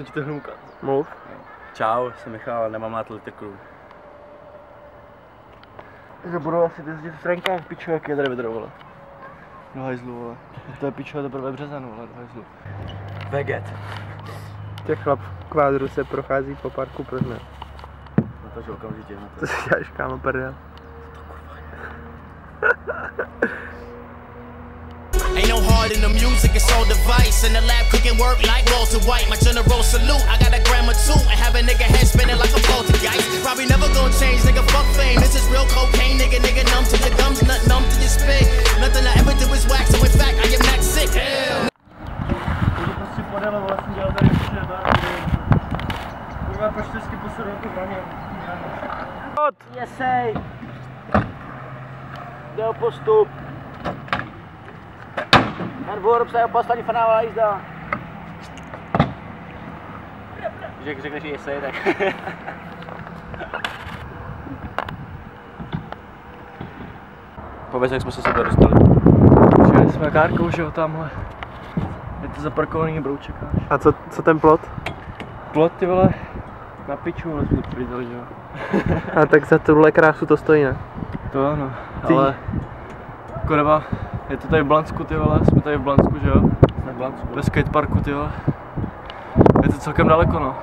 Nechci ti to hlukat. Mluv. Čau, jsem Michal, nemám rád litekrů. To budou asi jezdit v trenkách, piču, jak je tady vedro, vole. Do hajzlu, vole. To je piču, to prvé březanu, vole, do hajzlu. Veget. Tě chlap v kvádru se prochází po parku prdne. No takže okamžitě. To si děláš, kámo, prdel. Ain't no heart in the music, it's all device. In the lab cooking work like Walter White. My general salute, I got a grandma too. And have a nigga head spinning like a poltergeist. Probably never gonna change, nigga, fuck fame. This is real cocaine, nigga, nigga numb to your gums. Not numb to your spit. Nothing I ever do is whack, so in fact, I am not sick. Jesej. Jde o postup. Na dvůr psa je poslední fanálová jízda. Řekneš jesej, tak... Pověz, jak jsme se sebe dostali. Přijeli jsme kárkou, že jo, tamhle. Je to zaparkovaný brouček. A co ten plot? Plot, ty vole, na piču, ale jsme to přidali, že jo. A tak za tuhle krásu to stojí, ne? To ano, ty. Ale kurva, je to tady v Blansku, ty vole, jsme tady v Blansku, že jo? Jsme v Blansku. Ve skateparku, ty vole. Je to celkem daleko, no.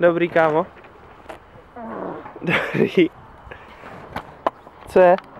Dobrý, kámo. Dobrý. Co je?